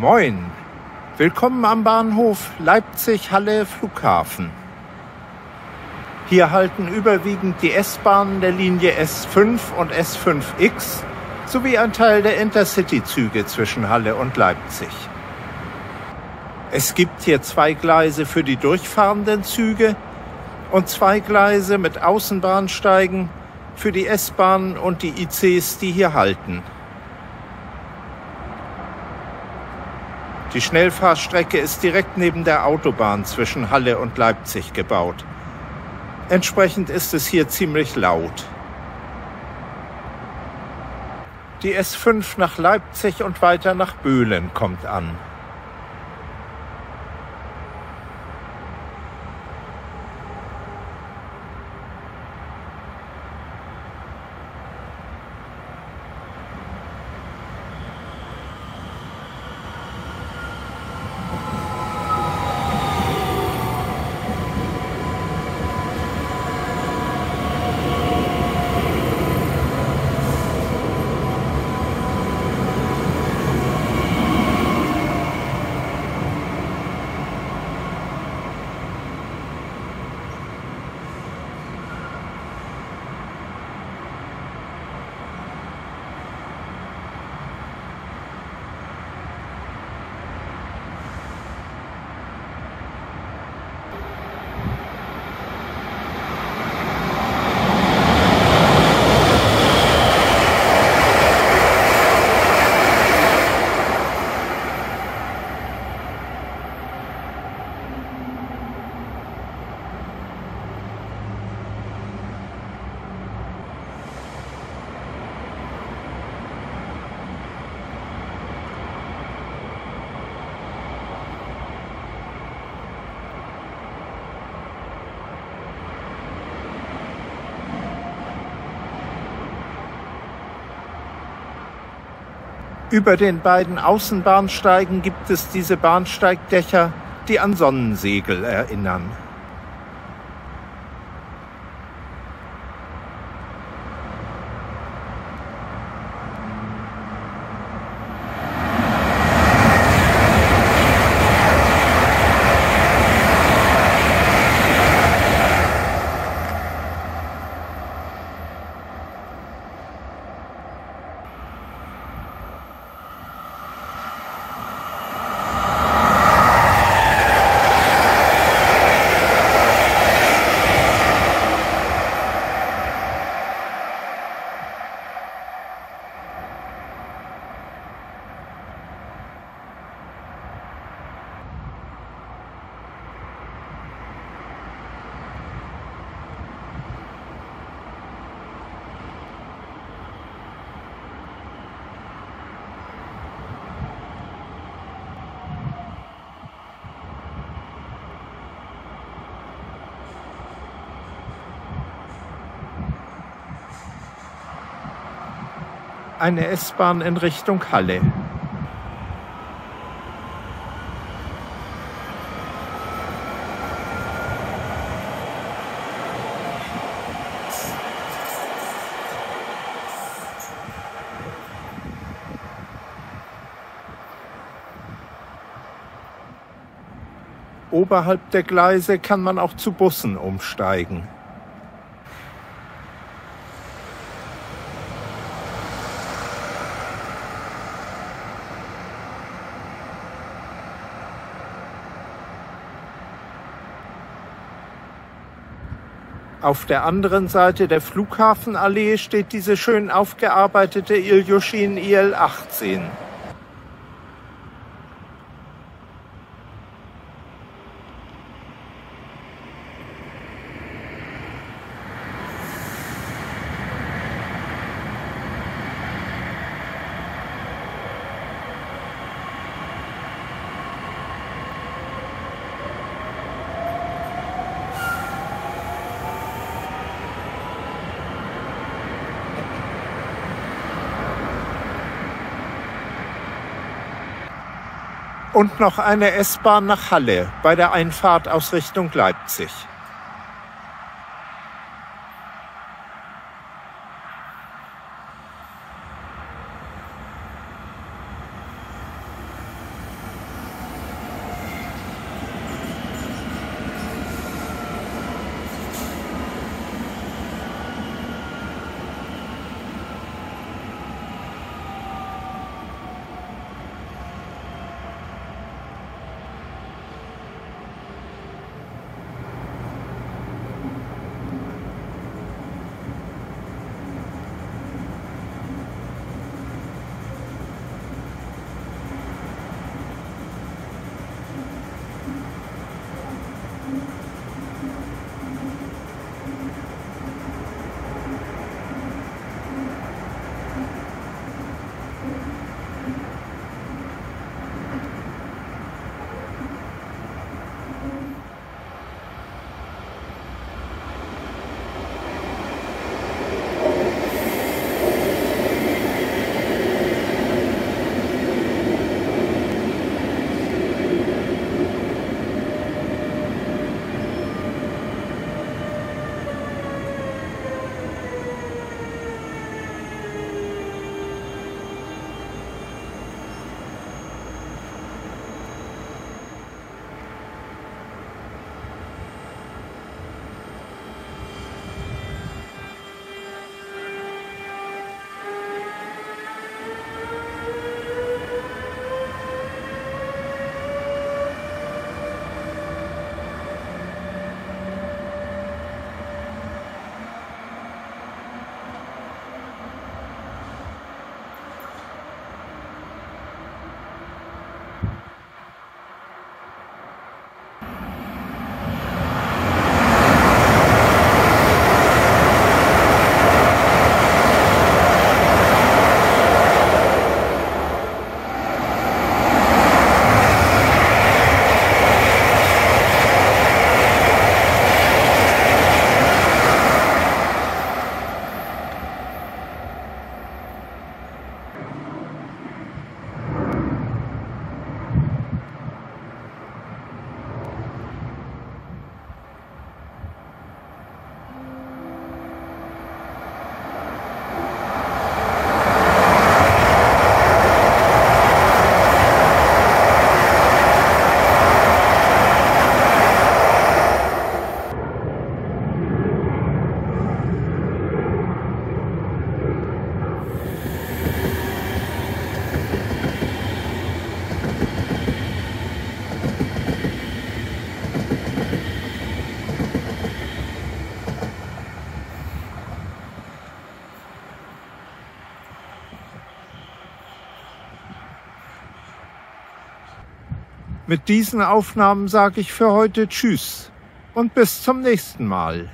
Moin, willkommen am Bahnhof Leipzig-Halle-Flughafen. Hier halten überwiegend die S-Bahnen der Linie S 5 und S 5X sowie ein Teil der Intercity-Züge zwischen Halle und Leipzig. Es gibt hier zwei Gleise für die durchfahrenden Züge und zwei Gleise mit Außenbahnsteigen für die S-Bahnen und die ICs, die hier halten. Die Schnellfahrstrecke ist direkt neben der Autobahn zwischen Halle und Leipzig gebaut. Entsprechend ist es hier ziemlich laut. Die S5 nach Leipzig und weiter nach Böhlen kommt an. Über den beiden Außenbahnsteigen gibt es diese Bahnsteigdächer, die an Sonnensegel erinnern. Eine S-Bahn in Richtung Halle. Oberhalb der Gleise kann man auch zu Bussen umsteigen. Auf der anderen Seite der Flughafenallee steht diese schön aufgearbeitete Iljushin IL-18. Und noch eine S-Bahn nach Halle bei der Einfahrt aus Richtung Leipzig. Mit diesen Aufnahmen sage ich für heute Tschüss und bis zum nächsten Mal.